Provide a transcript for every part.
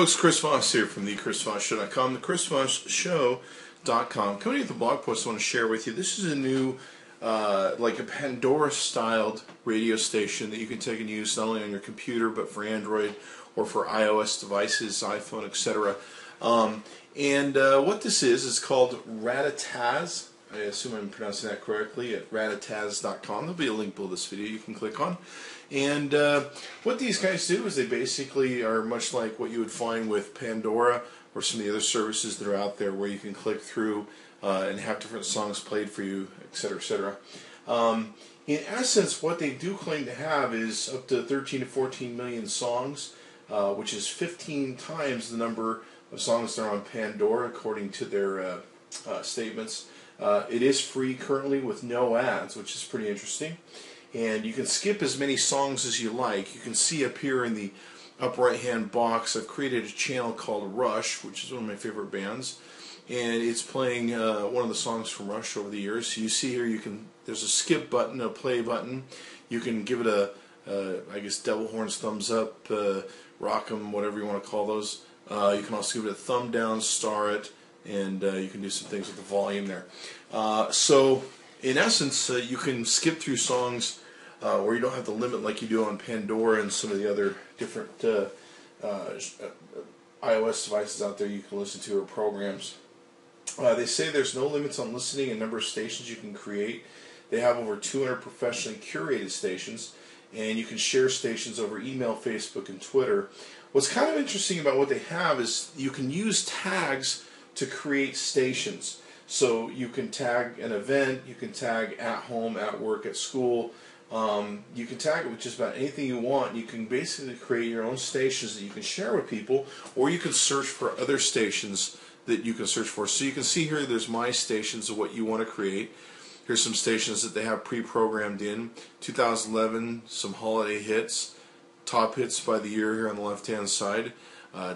folks, Chris Voss here from thechrisvossshow.com, thechrisvossshow.com. Coming in with a blog post I want to share with you. This is a new, like a Pandora-styled radio station that you can take and use not only on your computer, but for Android or for iOS devices, iPhone, etc. What this is called Raditaz. I assume I'm pronouncing that correctly, at Raditaz.com. There'll be a link below this video you can click on. And what these guys do is they basically are much like what you would find with Pandora or some of the other services that are out there where you can click through and have different songs played for you, etc., etc. In essence, what they do claim to have is up to 13 to 14 million songs, which is 15 times the number of songs that are on Pandora, according to their statements. It is free currently with no ads, which is pretty interesting. And you can skip as many songs as you like. You can see up here in the upper right-hand box, I've created a channel called Rush, which is one of my favorite bands. And it's playing one of the songs from Rush over the years. So you see here, you can, there's a skip button, a play button. You can give it a, I guess, devil horns, thumbs up, rock 'em, whatever you want to call those. You can also give it a thumb down, star it. And you can do some things with the volume there. So, in essence, you can skip through songs where you don't have the limit like you do on Pandora and some of the other different iOS devices out there you can listen to or programs. They say there's no limits on listening and number of stations you can create. They have over 200 professionally curated stations, and you can share stations over email, Facebook, and Twitter. What's kind of interesting about what they have is you can use tags to create stations. So you can tag an event, you can tag at home, at work, at school, you can tag it with just about anything you want. You can basically create your own stations that you can share with people, or you can search for other stations that you can search for. So you can see here there's my stations of what you want to create. Here's some stations that they have pre-programmed in. 2011, some holiday hits, top hits by the year here on the left-hand side.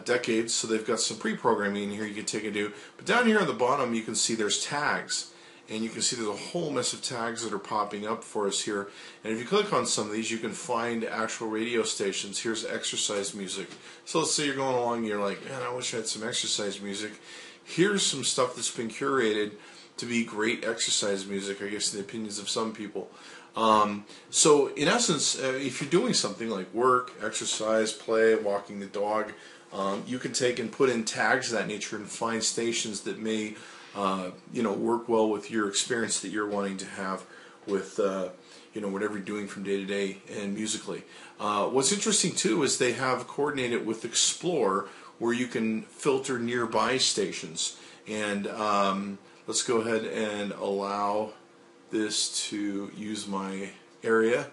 Decades, so they've got some pre-programming in here you can take and do. But down here on the bottom you can see there's tags, and you can see there's a whole mess of tags that are popping up for us here. And if you click on some of these you can find actual radio stations. Here's exercise music. So let's say you're going along and you're like, man, I wish I had some exercise music. Here's some stuff that's been curated to be great exercise music, I guess in the opinions of some people. So in essence, if you're doing something like work, exercise, play, walking the dog, you can take and put in tags of that nature and find stations that may, you know, work well with your experience that you're wanting to have with, you know, whatever you're doing from day to day and musically. What's interesting too is they have coordinated with Explore, where you can filter nearby stations. And let's go ahead and allow this to use my area.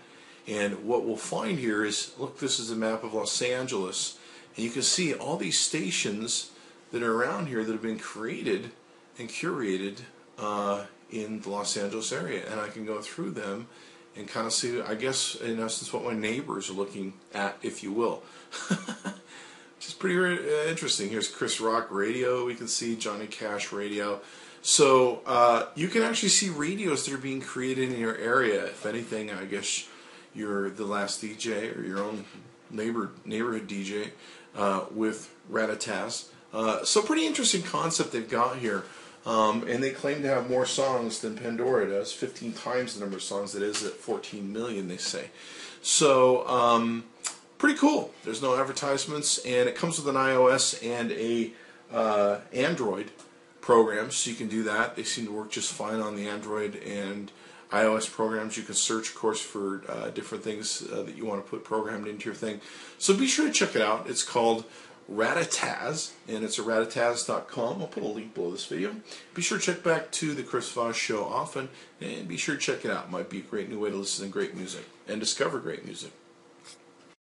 And what we'll find here is, look, this is a map of Los Angeles. And you can see all these stations that are around here that have been created and curated in the Los Angeles area. And I can go through them and kind of see, I guess, in essence, what my neighbors are looking at, if you will. Which is pretty interesting. Here's Chris Rock Radio. We can see Johnny Cash Radio. So you can actually see radios that are being created in your area. If anything, I guess you're the last DJ or your own neighborhood DJ with Raditaz. So pretty interesting concept they've got here. And they claim to have more songs than Pandora does, 15 times the number of songs it is at 14 million, they say. So pretty cool. There's no advertisements, and it comes with an iOS and a Android programs, so you can do that. They seem to work just fine on the Android and iOS programs. You can search, of course, for different things that you want to put programmed into your thing. So be sure to check it out. It's called Raditaz, and it's at Raditaz.com. I'll put a link below this video. Be sure to check back to The Chris Voss Show often, and be sure to check it out. It might be a great new way to listen to great music and discover great music.